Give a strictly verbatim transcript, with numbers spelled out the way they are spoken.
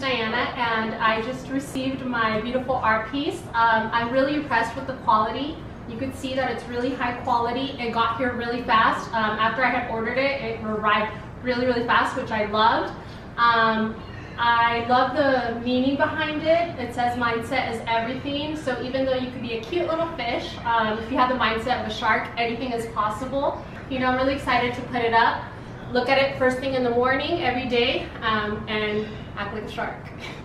name's Diana, and I just received my beautiful art piece. Um, I'm really impressed with the quality. You can see that it's really high quality. It got here really fast. Um, after I had ordered it, it arrived really, really fast, which I loved. Um, I love the meaning behind it. It says mindset is everything. So even though you could be a cute little fish, um, if you have the mindset of a shark, anything is possible. You know, I'm really excited to put it up. Look at it first thing in the morning every day um, and act like a shark.